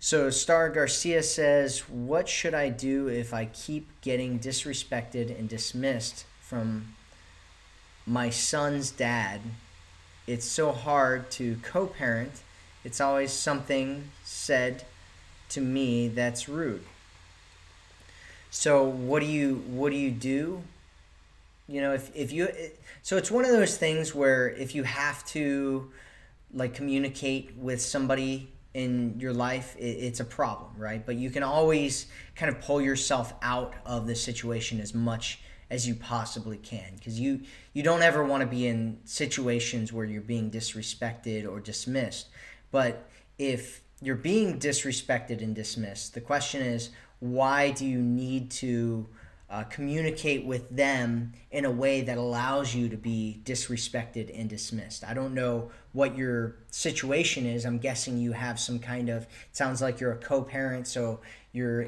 So Star Garcia says, what should I do if I keep getting disrespected and dismissed from my son's dad? It's so hard to co-parent. It's always something said to me that's rude. So what do you do? You know, so it's one of those things where if you have to like communicate with somebody in your life, it's a problem, right? But you can always kind of pull yourself out of the situation as much as you possibly can, because you don't ever want to be in situations where you're being disrespected or dismissed. But if you're being disrespected and dismissed, the question is, why do you need to communicate with them in a way that allows you to be disrespected and dismissed? I don't know what your situation is. I'm guessing you have some kind of, it sounds like you're a co-parent, so you're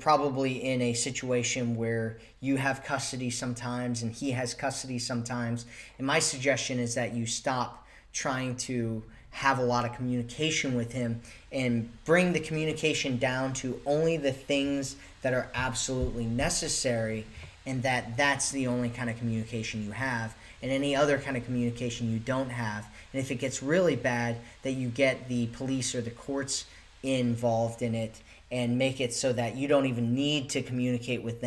probably in a situation where you have custody sometimes and he has custody sometimes. And my suggestion is that you stop trying to have a lot of communication with him and bring the communication down to only the things that are absolutely necessary, and that's the only kind of communication you have, and any other kind of communication you don't have. And if it gets really bad, that you get the police or the courts involved in it and make it so that you don't even need to communicate with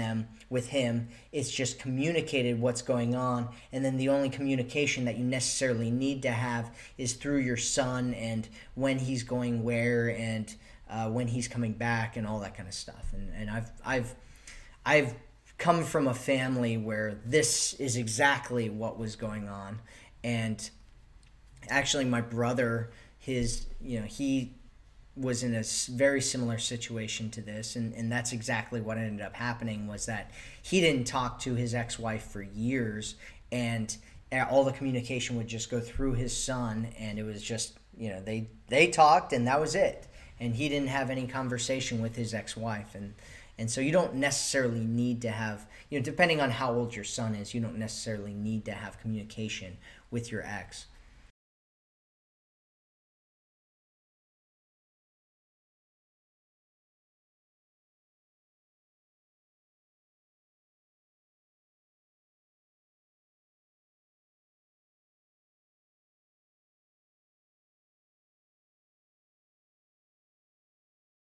him. It's just communicated what's going on, and then the only communication that you necessarily need to have is through your son and when he's going where and when he's coming back and all that kind of stuff. And I've come from a family where this is exactly what was going on. And actually my brother, he was in a very similar situation to this, and that's exactly what ended up happening, was that he didn't talk to his ex-wife for years, and all the communication would just go through his son, and it was just, they talked and that was it, and he didn't have any conversation with his ex-wife. And so you don't necessarily need to have, depending on how old your son is, you don't necessarily need to have communication with your ex.